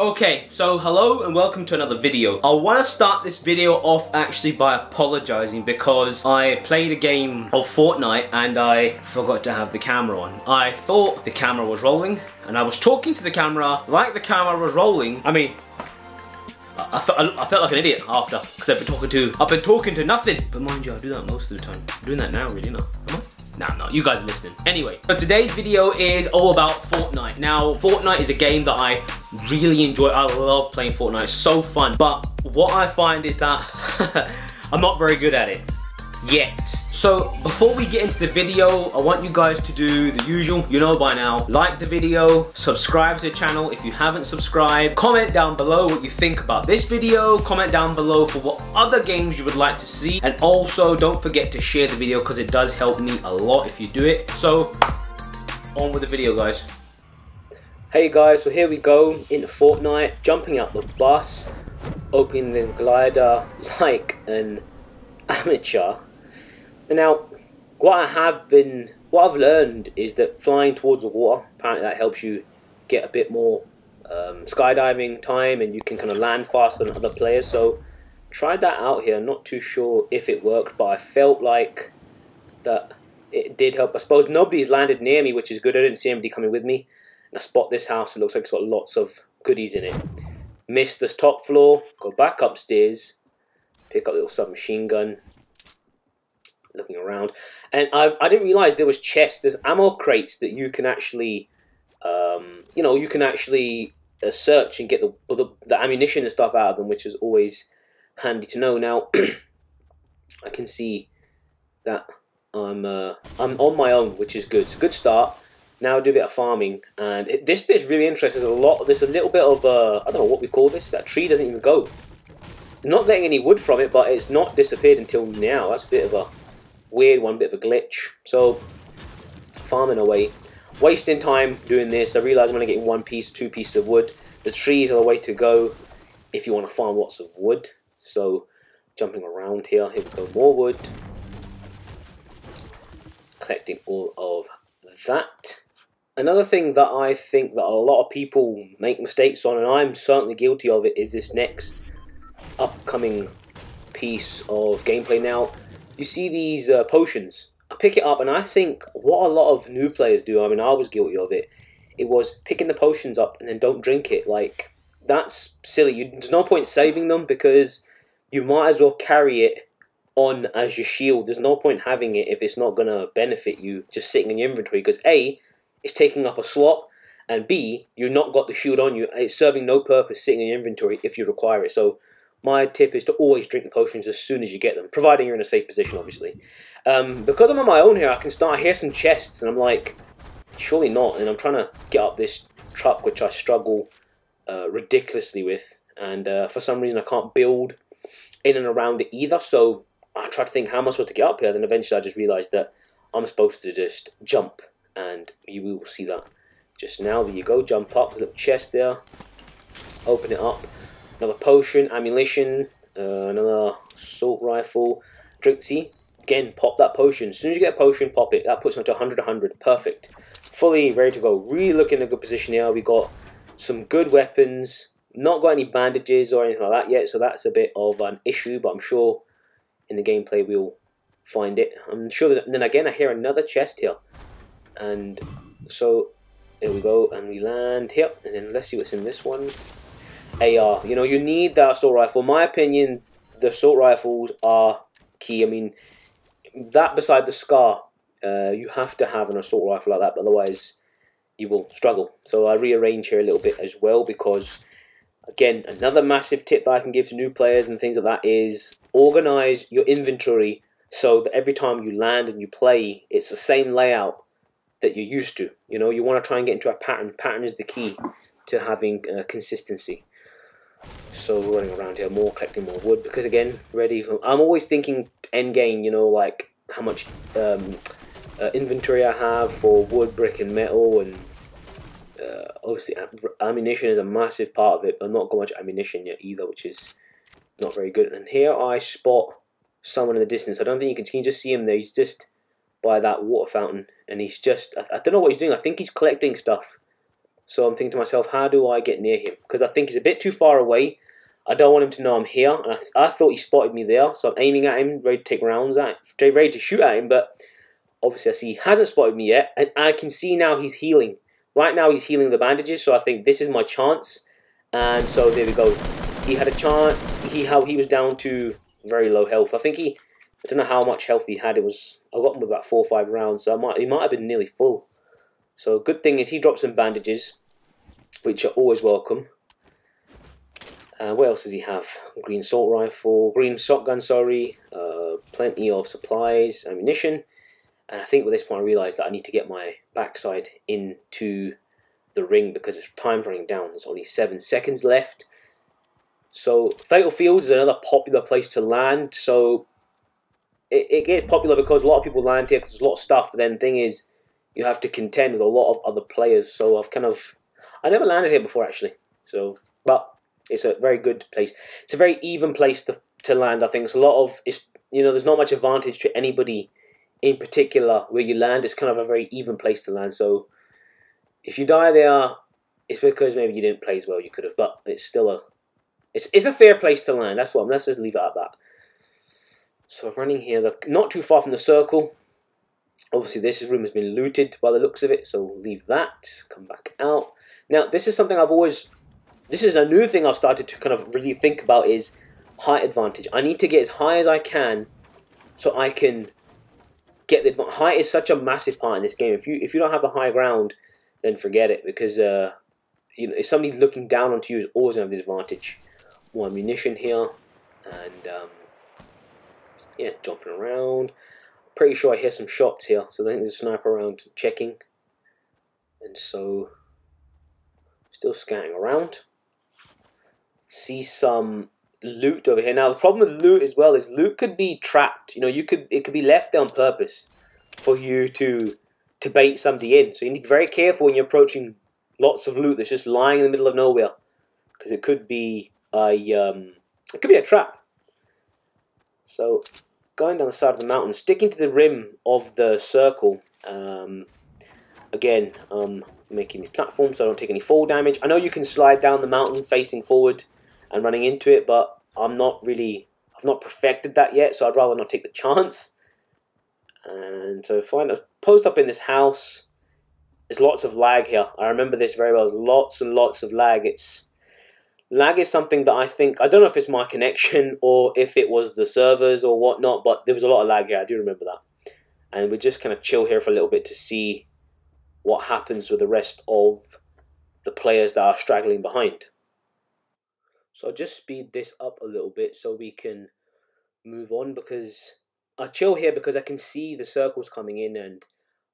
Okay, so hello and welcome to another video. I want to start this video off actually by apologizing because I played a game of Fortnite and I forgot to have the camera on. I thought the camera was rolling and I was talking to the camera like the camera was rolling. I mean, I felt like an idiot after because I've been talking to nothing. But mind you, I do that most of the time. I'm doing that now, really, not. Am I? Nah, no, you guys are listening. Anyway, so today's video is all about Fortnite. Now, Fortnite is a game that I really enjoy. I love playing Fortnite, it's so fun. But what I find is that I'm not very good at it yet. So before we get into the video, I want you guys to do the usual, you know by now. Like the video, subscribe to the channel if you haven't subscribed. Comment down below what you think about this video. Comment down below for what other games you would like to see. And also don't forget to share the video because it does help me a lot if you do it. So on with the video, guys. Hey guys, so here we go into Fortnite, jumping out the bus, opening the glider like an amateur. Now, what I've learned is that flying towards the water, apparently that helps you get a bit more skydiving time and you can kind of land faster than other players. So tried that out here, not too sure if it worked, but I felt like that it did help. I suppose nobody's landed near me, which is good. I didn't see anybody coming with me. And I spot this house, it looks like it's got lots of goodies in it. Missed this top floor, go back upstairs, pick up a little submachine gun. Looking around, and I didn't realize there was chests. There's ammo crates that you can actually, you know, you can actually search and get the ammunition and stuff out of them, which is always handy to know. Now, I can see that I'm on my own, which is good. It's a good start. Now I do a bit of farming, and this bit's really interesting. There's a little bit of I don't know what we call this. That tree doesn't even go. I'm not getting any wood from it, but it's not disappeared until now. That's a bit of a weird one, bit of a glitch. So farming away, wasting time doing this. I realize I'm gonna get one piece, two pieces of wood. The trees are the way to go if you want to farm lots of wood. So jumping around here, here we go, more wood, collecting all of that. Another thing that I think that a lot of people make mistakes on, and I'm certainly guilty of it, is this next upcoming piece of gameplay. Now you see these potions. I pick it up, and I think what a lot of new players do, I mean, I was guilty of it, it was picking the potions up and then don't drink it. Like, that's silly. There's no point saving them because you might as well carry it on as your shield. There's no point having it if it's not going to benefit you just sitting in your inventory because A, it's taking up a slot, and B, you've not got the shield on you. It's serving no purpose sitting in your inventory if you require it. So my tip is to always drink the potions as soon as you get them, providing you're in a safe position, obviously. Because I'm on my own here, I can start. I hear some chests, and I'm like, surely not. And I'm trying to get up this truck, which I struggle ridiculously with. And for some reason, I can't build in and around it either. So I try to think, how am I supposed to get up here? Then eventually, I just realized that I'm supposed to just jump. And you will see that just now. There you go, jump up. There's a little chest there. Open it up. Another potion, ammunition, another assault rifle, drink tea. Again, pop that potion. As soon as you get a potion, pop it. That puts me to 100. Perfect. Fully ready to go. Really looking in a good position here. We got some good weapons. Not got any bandages or anything like that yet, so that's a bit of an issue, but I'm sure in the gameplay we'll find it. I'm sure there's... And then again, I hear another chest here. And so, there we go, and we land here. And then let's see what's in this one. AR, you know, you need that assault rifle. In my opinion, the assault rifles are key. I mean, that beside the SCAR, you have to have an assault rifle like that, but otherwise you will struggle. So I rearrange here a little bit as well because, again, another massive tip that I can give to new players and things like that is organize your inventory so that every time you land and you play, it's the same layout that you're used to. You know, you want to try and get into a pattern. Pattern is the key to having consistency. So we're running around here more, collecting more wood because again, ready for, I'm always thinking end game, you know, like how much inventory I have for wood, brick and metal, and obviously ammunition is a massive part of it, but not got much ammunition yet either, which is not very good. And here I spot someone in the distance. I don't think you can just see him there. He's just by that water fountain and he's just, I don't know what he's doing. I think he's collecting stuff. So I'm thinking to myself, how do I get near him? Because I think he's a bit too far away. I don't want him to know I'm here. And I thought he spotted me there, so I'm aiming at him, ready to take rounds at him, ready to shoot at him. But obviously I see he hasn't spotted me yet, and I can see now he's healing. Right now he's healing the bandages, so I think this is my chance. And so there we go. He had a chance. He was down to very low health. I think he, I don't know how much health he had. It was, I got him with about 4 or 5 rounds, so he might have been nearly full. So good thing is he dropped some bandages, which are always welcome. What else does he have? Green assault rifle, green shotgun, sorry. Plenty of supplies, ammunition. And I think at this point I realised that I need to get my backside into the ring because time's running down. There's only 7 seconds left. So Fatal Fields is another popular place to land. So it gets popular because a lot of people land here because there's a lot of stuff. But then the thing is, you have to contend with a lot of other players. So I never landed here before actually. So, but it's a very good place. It's a very even place to land. I think it's a lot of, you know, there's not much advantage to anybody in particular where you land. It's kind of a very even place to land. So if you die there, it's because maybe you didn't play as well. You could have, but it's still a, it's a fair place to land. That's what. Let's just leave it at that. So I'm running here, not too far from the circle. Obviously, this room has been looted by the looks of it, so we'll leave that. Come back out. Now, this is something I've always... This is a new thing I've started to kind of really think about, is height advantage. I need to get as high as I can so I can get the... Height is such a massive part in this game. If you don't have a high ground, then forget it, because you know, if somebody looking down onto you is always going to have the advantage. More ammunition here, and yeah, jumping around. Pretty sure I hear some shots here, so I think there's a sniper around checking, and so still scanning around. See some loot over here. Now the problem with loot as well is loot could be trapped. You know, it could be left there on purpose for you to bait somebody in. So you need to be very careful when you're approaching lots of loot that's just lying in the middle of nowhere, because it could be it could be a trap. So going down the side of the mountain, sticking to the rim of the circle, again, making these platforms so I don't take any fall damage. I know you can slide down the mountain facing forward and running into it, but I've not perfected that yet, so I'd rather not take the chance. And so I've posed up in this house. There's lots of lag here. I remember this very well. There's lots and lots of lag. Lag is something that I don't know if it's my connection or if it was the servers or whatnot, but there was a lot of lag here, I do remember that. And we're just kind of chill here for a little bit to see what happens with the rest of the players that are straggling behind. So I'll just speed this up a little bit so we can move on, because I chill here because I can see the circles coming in and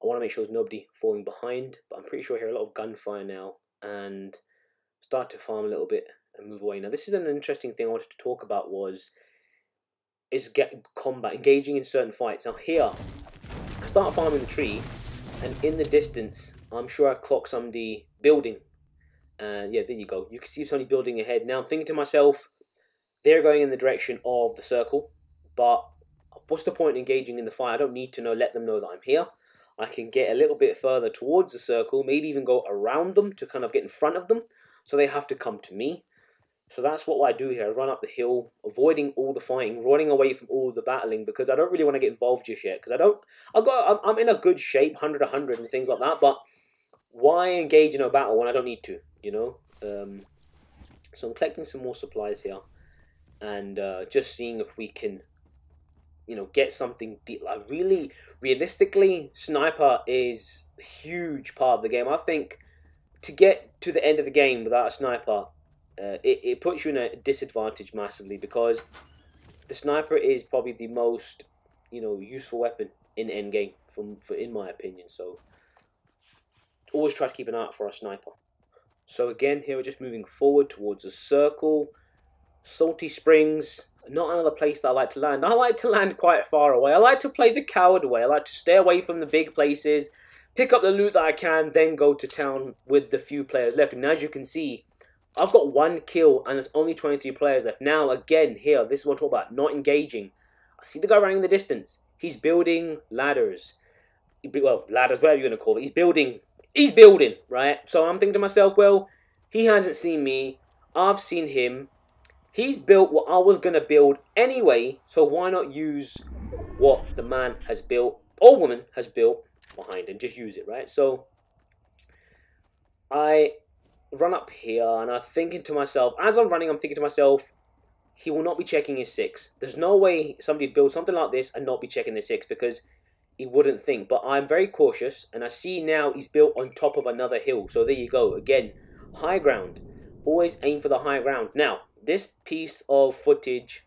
I want to make sure there's nobody falling behind. But I'm pretty sure I hear a lot of gunfire now and start to farm a little bit and move away. Now this is an interesting thing I wanted to talk about, is combat, engaging in certain fights. Now here, I start farming the tree, and in the distance, I'm sure I clock somebody building. And yeah, there you go. You can see somebody building ahead. Now I'm thinking to myself, they're going in the direction of the circle, but what's the point in engaging in the fight? I don't need to know, let them know that I'm here. I can get a little bit further towards the circle, maybe even go around them to kind of get in front of them, so they have to come to me. So that's what I do here. I run up the hill, avoiding all the fighting, running away from all the battling, because I don't really want to get involved just yet. Because I'm in a good shape, 100-100 and things like that. But why engage in a battle when I don't need to? You know. So I'm collecting some more supplies here, and just seeing if we can, you know, get something deep. Like really, realistically, sniper is a huge part of the game. I think to get to the end of the game without a sniper, it puts you in a disadvantage massively, because the sniper is probably the most, you know, useful weapon in endgame, in my opinion. So always try to keep an eye out for a sniper. So again, here we're just moving forward towards a circle. Salty Springs, not another place that I like to land. I like to land quite far away. I like to play the coward way. I like to stay away from the big places, pick up the loot that I can, then go to town with the few players left. And as you can see, I've got 1 kill and there's only 23 players left. Now, again, here, this is what I'm talking about, not engaging. I see the guy running in the distance. He's building ladders. Well, ladders, whatever you're going to call it. He's building he's building, right? So I'm thinking to myself, well, he hasn't seen me. I've seen him. He's built what I was going to build anyway, so why not use what the man has built or woman has built behind him? Just use it, right? So I run up here, and I'm thinking to myself, as I'm running, I'm thinking to myself, he will not be checking his six. There's no way somebody builds something like this and not be checking the six, because he wouldn't think. But I'm very cautious, and I see now he's built on top of another hill. So there you go. Again, high ground. Always aim for the high ground. Now, this piece of footage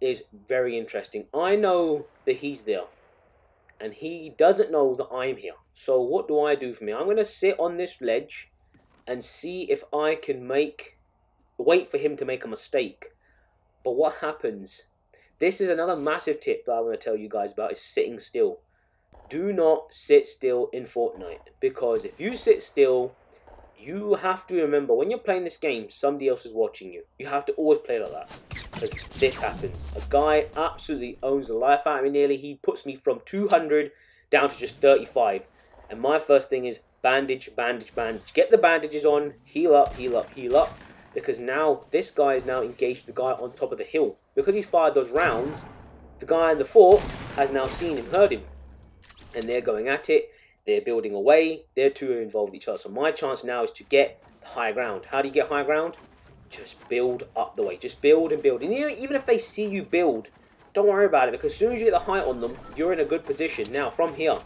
is very interesting. I know that he's there, and he doesn't know that I'm here. So what do I do for me? I'm going to sit on this ledge and see if I can wait for him to make a mistake. But what happens? This is another massive tip that I want to tell you guys about, is sitting still. Do not sit still in Fortnite, because if you sit still, you have to remember, when you're playing this game, somebody else is watching you. You have to always play like that, because this happens. A guy absolutely owns the life out of me nearly. He puts me from 200 down to just 35. And my first thing is bandage, bandage, bandage. Get the bandages on, heal up, heal up, heal up. Because now this guy is now engaged with the guy on top of the hill. Because he's fired those rounds, the guy in the fort has now seen him, heard him. And they're going at it. They're building away. Their two are involved with each other. So my chance now is to get the high ground. How do you get high ground? Just build up the way. Just build and build. And even if they see you build, don't worry about it. Because as soon as you get the height on them, you're in a good position. Now, from here,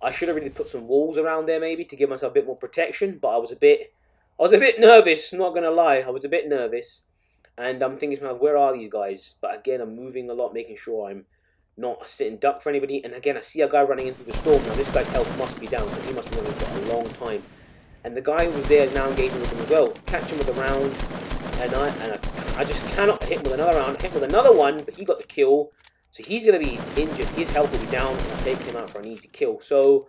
I should have really put some walls around there maybe to give myself a bit more protection. But I was a bit nervous, not going to lie. I was a bit nervous, and I'm thinking, where are these guys? But again, I'm moving a lot, making sure I'm not a sitting duck for anybody. And again, I see a guy running into the storm. Now, this guy's health must be down, because he must be running for a long time. And the guy who was there is now engaging with him as well. Catch him with a round, and I just cannot hit him with another round. I hit him with another one, but he got the kill. So he's going to be injured. His health will be down, and I take him out for an easy kill. So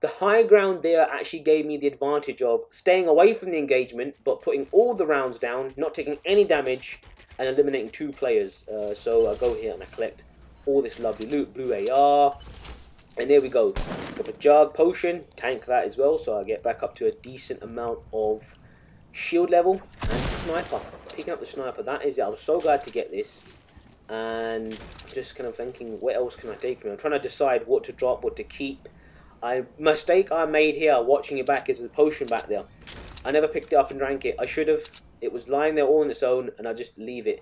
the high ground there actually gave me the advantage of staying away from the engagement, but putting all the rounds down, not taking any damage, and eliminating two players. So I go here and I collect all this lovely loot, blue AR, and there we go. Got a jug potion, tank that as well, so I get back up to a decent amount of shield level, and the sniper. Picking up the sniper, that is it. I was so glad to get this, and I'm just kind of thinking, what else can I take from it? I'm trying to decide what to drop, what to keep. A mistake I made here, watching it back, is the potion back there. I never picked it up and drank it. I should have. It was lying there all on its own, and I just leave it.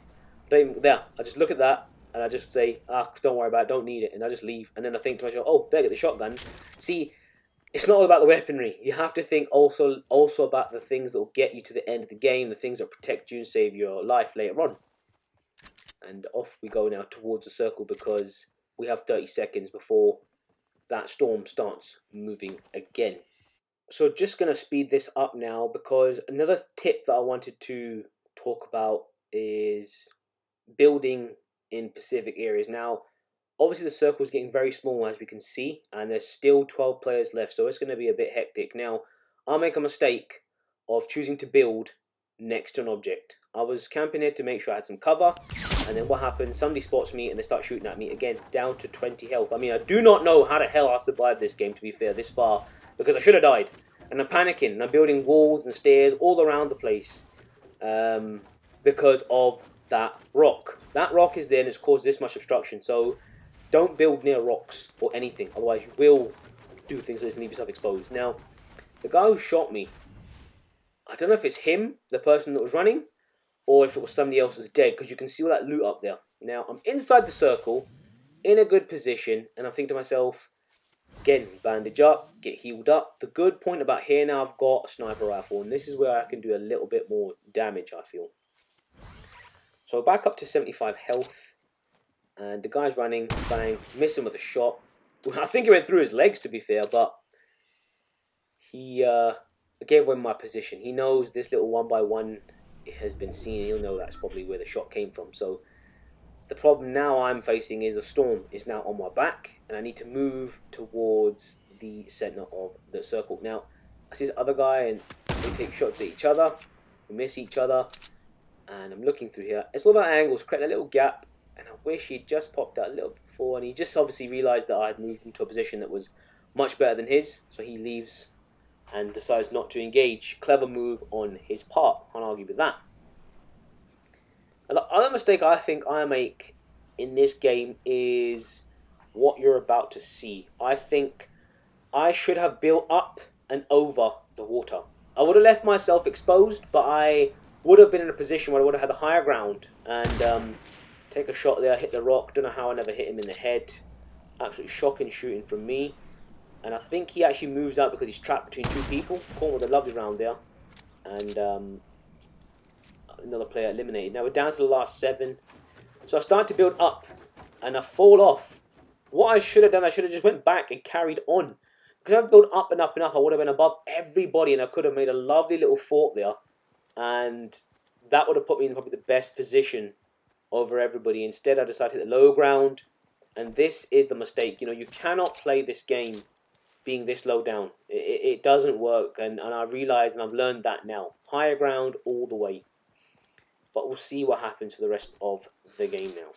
There, I just look at that, and I just say, ah, don't worry about it, don't need it, and I just leave. And then I think to myself, oh, there, get the shotgun. See, it's not all about the weaponry. You have to think also about the things that will get you to the end of the game, the things that protect you and save your life later on. And off we go now towards the circle, because we have 30 seconds before that storm starts moving again. So just going to speed this up now, because another tip that I wanted to talk about is building in Pacific areas. Now, obviously the circle is getting very small, as we can see, and there's still 12 players left, so it's going to be a bit hectic. Now, I'll make a mistake of choosing to build next to an object. I was camping here to make sure I had some cover, and then what happens? Somebody spots me and they start shooting at me again, down to 20 health. I mean, I do not know how the hell I survived this game, to be fair, this far, because I should have died. And I'm panicking, and I'm building walls and stairs all around the place because of that rock. That rock is there, and it's caused this much obstruction, so don't build near rocks or anything, otherwise you will do things like this and leave yourself exposed. Now, the guy who shot me, I don't know if it's him, the person that was running, or if it was somebody else that's dead, because you can see all that loot up there. Now, I'm inside the circle, in a good position, and I'm thinking to myself, again, bandage up, get healed up. The good point about here now, I've got a sniper rifle, and this is where I can do a little bit more damage, I feel. So back up to 75 health, and the guy's running, bang, miss him with a shot. Well, I think he went through his legs, to be fair, but he gave away my position. He knows this little one-by-one has been seen, and he'll know that's probably where the shot came from. So the problem now I'm facing is the storm is now on my back, and I need to move towards the center of the circle. Now, I see this other guy, and they take shots at each other, we miss each other, and I'm looking through here. It's all about angles, create a little gap, and I wish he'd just popped out a little bit before, and he just obviously realized that I had moved into a position that was much better than his, so he leaves. and decides not to engage. Clever move on his part. Can't argue with that. Another mistake I think I make in this game is what you're about to see. I think I should have built up and over the water. I would have left myself exposed, but I would have been in a position where I would have had the higher ground. And take a shot there, hit the rock. Don't know how I never hit him in the head. Absolutely shocking shooting from me. And I think he actually moves out because he's trapped between two people. Caught with a lovely round there. And another player eliminated. Now we're down to the last 7. So I start to build up, and I fall off. What I should have done, I should have just went back and carried on. Because I've built up and up and up, I would have been above everybody, and I could have made a lovely little fort there. And that would have put me in probably the best position over everybody. Instead, I decided to hit the low ground. And this is the mistake. You know, you cannot play this game being this low down. It doesn't work. And I realise, and I've learned that now. Higher ground all the way. But we'll see what happens for the rest of the game now.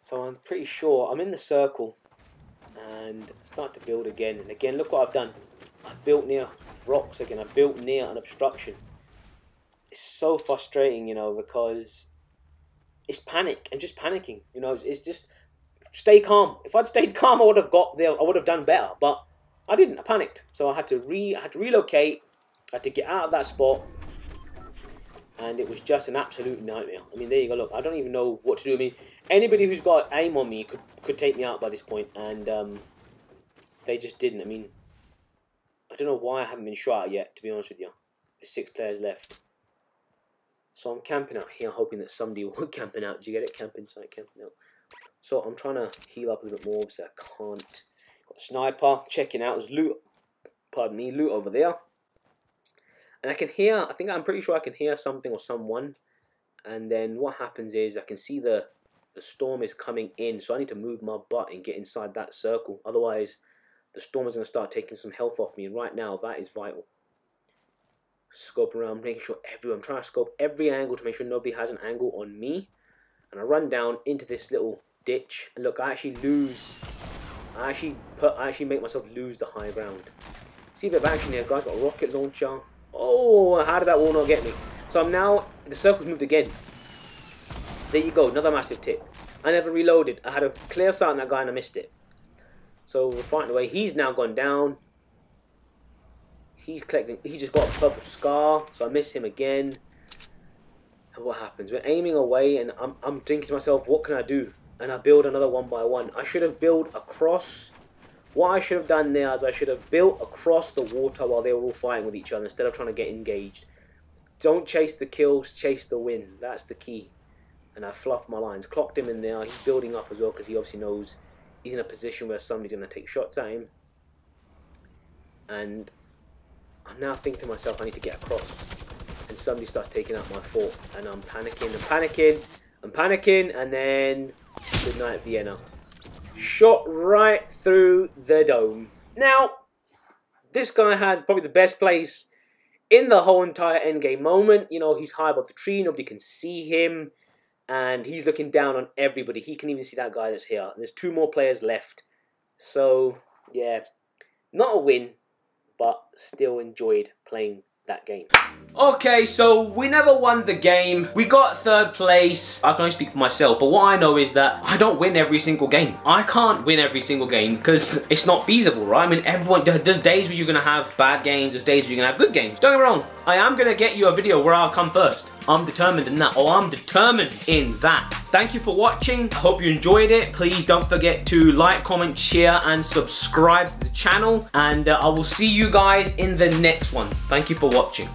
So I'm pretty sure I'm in the circle. And start to build again. And again, look what I've done. I've built near rocks again. I've built near an obstruction. It's so frustrating, you know, because it's panic. I'm just panicking. You know, it's just stay calm. If I'd stayed calm, I would have got there. I would have done better, but I didn't. I panicked, so I had to relocate. I had to get out of that spot, and it was just an absolute nightmare. I mean, there you go. Look, I don't even know what to do. I mean, anybody who's got aim on me could take me out by this point, and they just didn't. I mean, I don't know why I haven't been shot at yet, to be honest with you. There's 6 players left. So I'm camping out here, hoping that somebody will camping out. Did you get it? Camping site, camping out. So I'm trying to heal up a little bit more, so I can't. Got a sniper, checking out. There's loot, pardon me, loot over there. And I can hear, I'm pretty sure I can hear something or someone. And then what happens is I can see the storm is coming in. So I need to move my butt and get inside that circle. Otherwise, the storm is going to start taking some health off me. And right now, that is vital. Scope around, making sure everyone, I'm trying to scope every angle to make sure nobody has an angle on me. And I run down into this little ditch, and look, I actually make myself lose the high ground. See a bit of action here, guys. Got a rocket launcher. Oh, how did that wall not get me? So I'm now, the circle's moved again. There you go, another massive tip. I never reloaded. I had a clear sight on that guy and I missed it. So we're fighting away. He's now gone down. He's collecting, he's just got a purple scar, so I miss him again. And what happens? We're aiming away, and I'm thinking to myself, what can I do? And I build another one by one. I should have built across. What I should have done there is I should have built across the water while they were all fighting with each other instead of trying to get engaged. Don't chase the kills, chase the win. That's the key. And I fluffed my lines. Clocked him in there. He's building up as well because he obviously knows he's in a position where somebody's going to take shots at him. And I'm now thinking to myself, I need to get across. And somebody starts taking out my fort. And I'm panicking, I'm panicking, I'm panicking. And then, good night, Vienna. Shot right through the dome. Now, this guy has probably the best place in the whole entire endgame moment. You know, he's high above the tree. Nobody can see him. And he's looking down on everybody. He can even see that guy that's here. There's 2 more players left. So, yeah, not a win, but still enjoyed playing that game. Okay, so we never won the game. We got 3rd place. I can only speak for myself, but what I know is that I don't win every single game. I can't win every single game because it's not feasible, right? I mean, everyone, there's days where you're gonna have bad games, there's days where you're gonna have good games. Don't get me wrong, I am gonna get you a video where I'll come first. I'm determined in that. Oh, I'm determined in that. Thank you for watching. I hope you enjoyed it. Please don't forget to like, comment, share, and subscribe to the channel. And I will see you guys in the next one. Thank you for watching.